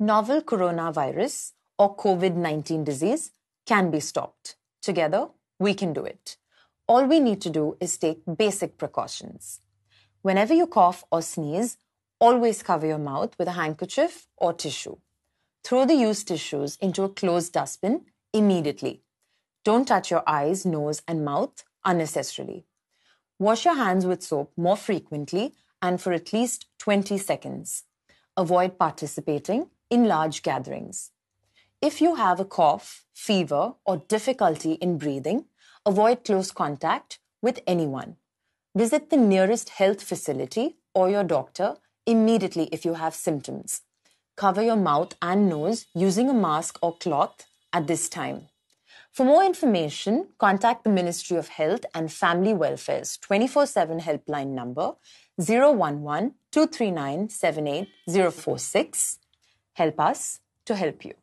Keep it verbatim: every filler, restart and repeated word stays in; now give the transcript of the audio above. novel coronavirus or COVID nineteen disease can be stopped. Together, we can do it. All we need to do is take basic precautions. Whenever you cough or sneeze, always cover your mouth with a handkerchief or tissue. Throw the used tissues into a closed dustbin immediately. Don't touch your eyes, nose, and mouth unnecessarily. Wash your hands with soap more frequently and for at least twenty seconds. Avoid participating in large gatherings. If you have a cough, fever, or difficulty in breathing, avoid close contact with anyone. Visit the nearest health facility or your doctor immediately if you have symptoms. Cover your mouth and nose using a mask or cloth at this time. For more information, contact the Ministry of Health and Family Welfare's twenty-four seven helpline number zero one one, two three nine, seven eight zero four six. Help us to help you.